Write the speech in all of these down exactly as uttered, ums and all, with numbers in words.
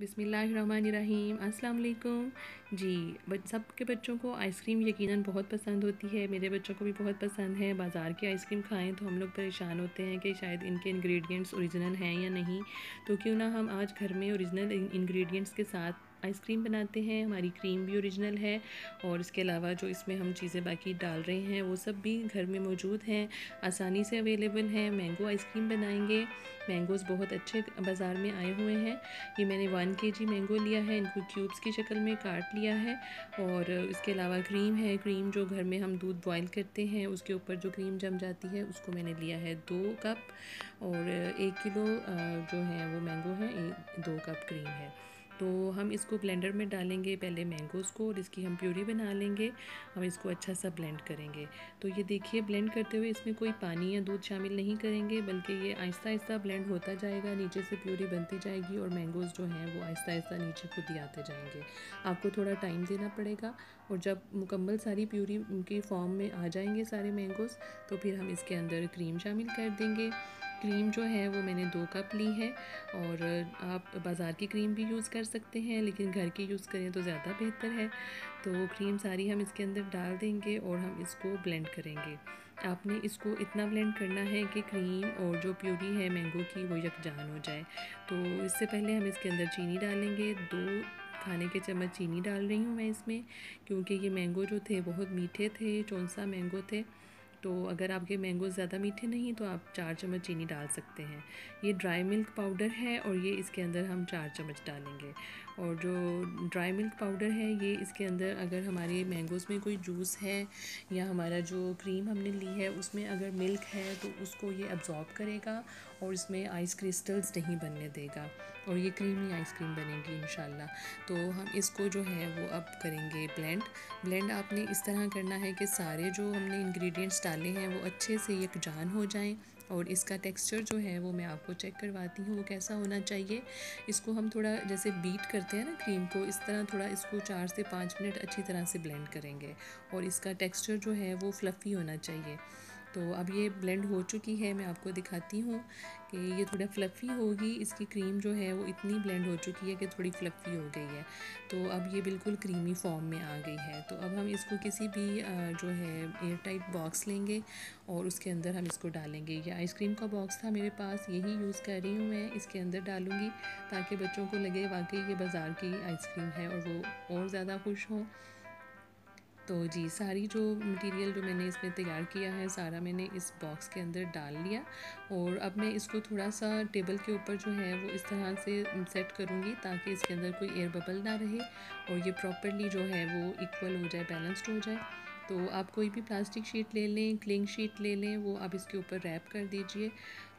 बिस्मिल्लाहिर्रहमानिर्रहीम अस्सलाम वालेकुम जी। बच सब के बच्चों को आइसक्रीम यकीनन बहुत पसंद होती है, मेरे बच्चों को भी बहुत पसंद है। बाज़ार की आइसक्रीम खाएं तो हम लोग परेशान होते हैं कि शायद इनके इंग्रेडिएंट्स ओरिजिनल हैं या नहीं, तो क्यों ना हम आज घर में ओरिजिनल इंग्रेडिएंट्स के साथ आइसक्रीम बनाते हैं। हमारी क्रीम भी ओरिजिनल है और इसके अलावा जो इसमें हम चीज़ें बाकी डाल रहे हैं वो सब भी घर में मौजूद हैं, आसानी से अवेलेबल हैं। मैंगो आइसक्रीम बनाएंगे, मैंगोज़ बहुत अच्छे बाज़ार में आए हुए हैं। ये मैंने वन केजी मैंगो लिया है, इनको क्यूब्स की शक्ल में काट लिया है। और इसके अलावा क्रीम है, क्रीम जो घर में हम दूध बॉयल करते हैं उसके ऊपर जो क्रीम जम जाती है उसको मैंने लिया है दो कप, और एक किलो जो है वो मैंगो है, दो कप क्रीम है। तो हम इसको ब्लेंडर में डालेंगे पहले मैंगोज़ को, और इसकी हम प्यूरी बना लेंगे। हम इसको अच्छा सा ब्लेंड करेंगे। तो ये देखिए ब्लेंड करते हुए इसमें कोई पानी या दूध शामिल नहीं करेंगे, बल्कि ये आहिस्ता आहिस्ता ब्लेंड होता जाएगा, नीचे से प्यूरी बनती जाएगी और मैंगोज़ जो हैं वो आहिस्ता आहिस्ता नीचे खुद ही आते जाएंगे। आपको थोड़ा टाइम देना पड़ेगा, और जब मुकम्मल सारी प्यूरी उनकी फॉर्म में आ जाएंगे सारे मैंगोज़, तो फिर हम इसके अंदर क्रीम शामिल कर देंगे। क्रीम जो है वो मैंने दो कप ली है, और आप बाज़ार की क्रीम भी यूज़ कर सकते हैं, लेकिन घर की यूज़ करें तो ज़्यादा बेहतर है। तो क्रीम सारी हम इसके अंदर डाल देंगे और हम इसको ब्लेंड करेंगे। आपने इसको इतना ब्लेंड करना है कि क्रीम और जो प्यूरी है मैंगो की वो यकजान हो जाए। तो इससे पहले हम इसके अंदर चीनी डालेंगे, दो खाने के चम्मच चीनी डाल रही हूँ मैं इसमें, क्योंकि ये मैंगो जो थे बहुत मीठे थे, चौंसा मैंगो थे। तो अगर आपके मैंगो ज़्यादा मीठे नहीं तो आप चार चम्मच चीनी डाल सकते हैं। ये ड्राई मिल्क पाउडर है और ये इसके अंदर हम चार चम्मच डालेंगे। और जो ड्राई मिल्क पाउडर है ये इसके अंदर, अगर हमारे मैंगोज़ में कोई जूस है या हमारा जो क्रीम हमने ली है उसमें अगर मिल्क है तो उसको ये अब्जॉर्ब करेगा और इसमें आइस क्रिस्टल्स नहीं बनने देगा, और ये क्रीमी आइसक्रीम बनेगी इंशाल्लाह। तो हम इसको जो है वो अब करेंगे ब्लेंड। ब्लेंड आपने इस तरह करना है कि सारे जो हमने इंग्रेडिएंट्स डाले हैं वो अच्छे से यकजान हो जाएं, और इसका टेक्सचर जो है वो मैं आपको चेक करवाती हूँ वो कैसा होना चाहिए। इसको हम थोड़ा जैसे बीट करते हैं ना क्रीम को, इस तरह थोड़ा इसको चार से पाँच मिनट अच्छी तरह से ब्लेंड करेंगे, और इसका टेक्सचर जो है वो फ्लफ़ी होना चाहिए। तो अब ये ब्लेंड हो चुकी है, मैं आपको दिखाती हूँ कि ये थोड़ा फ्लफ़ी होगी। इसकी क्रीम जो है वो इतनी ब्लेंड हो चुकी है कि थोड़ी फ्लफ़ी हो गई है। तो अब ये बिल्कुल क्रीमी फॉर्म में आ गई है। तो अब हम इसको किसी भी जो है एयर टाइट बॉक्स लेंगे और उसके अंदर हम इसको डालेंगे। ये आइसक्रीम का बॉक्स था मेरे पास, यही यूज़ कर रही हूँ मैं, इसके अंदर डालूँगी ताकि बच्चों को लगे वाकई ये बाज़ार की आइसक्रीम है और वो और ज़्यादा खुश हों। तो जी सारी जो मटेरियल जो मैंने इसमें तैयार किया है सारा मैंने इस बॉक्स के अंदर डाल लिया, और अब मैं इसको थोड़ा सा टेबल के ऊपर जो है वो इस तरह से सेट करूँगी ताकि इसके अंदर कोई एयर बबल ना रहे और ये प्रॉपर्ली जो है वो इक्वल हो जाए, बैलेंस्ड हो जाए। तो आप कोई भी प्लास्टिक शीट ले लें, क्लिंग शीट ले लें, वो आप इसके ऊपर रैप कर दीजिए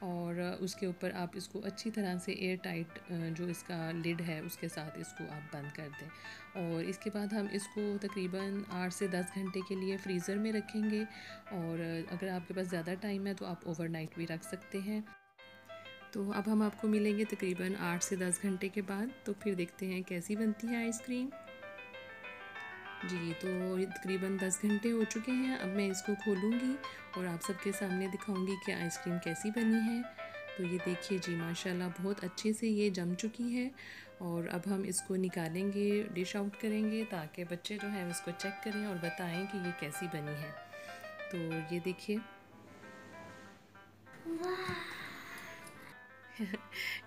और उसके ऊपर आप इसको अच्छी तरह से एयर टाइट जो इसका लिड है उसके साथ इसको आप बंद कर दें। और इसके बाद हम इसको तकरीबन आठ से दस घंटे के लिए फ्रीज़र में रखेंगे, और अगर आपके पास ज़्यादा टाइम है तो आप ओवरनाइट भी रख सकते हैं। तो अब हम आपको मिलेंगे तकरीबन आठ से दस घंटे के बाद, तो फिर देखते हैं कैसी बनती है आइसक्रीम जी। तो तकरीबन दस घंटे हो चुके हैं, अब मैं इसको खोलूँगी और आप सबके सामने दिखाऊँगी कि आइसक्रीम कैसी बनी है। तो ये देखिए जी माशाल्लाह बहुत अच्छे से ये जम चुकी है, और अब हम इसको निकालेंगे, डिश आउट करेंगे ताकि बच्चे जो हैं उसको चेक करें और बताएं कि ये कैसी बनी है। तो ये देखिए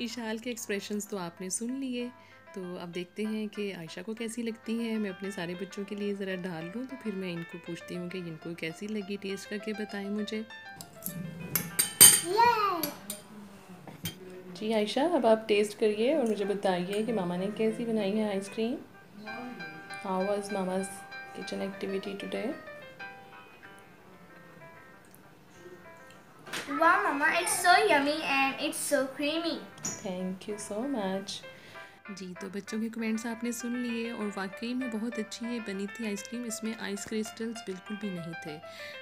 इशाल के एक्सप्रेशंस तो आपने सुन लिए। तो अब देखते हैं कि आयशा को कैसी लगती है। मैं अपने सारे बच्चों के लिए ज़रा डाल लूँ, तो फिर मैं इनको पूछती हूँ कि इनको कैसी लगी, टेस्ट करके बताएं मुझे। जी आयशा अब आप टेस्ट करिए और मुझे बताइए कि मामा ने कैसी बनाई है ice cream. How was mama's kitchen activity today? वाह mama, it's so yummy and it's so creamy. Thank you so much जी। तो बच्चों के कमेंट्स आपने सुन लिए, और वाकई में बहुत अच्छी ये बनी थी आइसक्रीम, इसमें आइस क्रिस्टल्स बिल्कुल भी नहीं थे।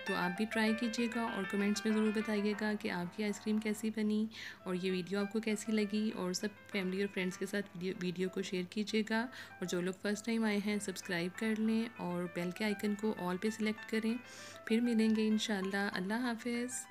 तो आप भी ट्राई कीजिएगा और कमेंट्स में ज़रूर बताइएगा कि आपकी आइसक्रीम कैसी बनी और ये वीडियो आपको कैसी लगी, और सब फैमिली और फ्रेंड्स के साथ वीडियो, वीडियो को शेयर कीजिएगा। और जो लोग फर्स्ट टाइम आए हैं सब्सक्राइब कर लें और बेल के आइकन को ऑल पर सिलेक्ट करें। फिर मिलेंगे इंशाल्लाह। अल्लाह हाफिज़।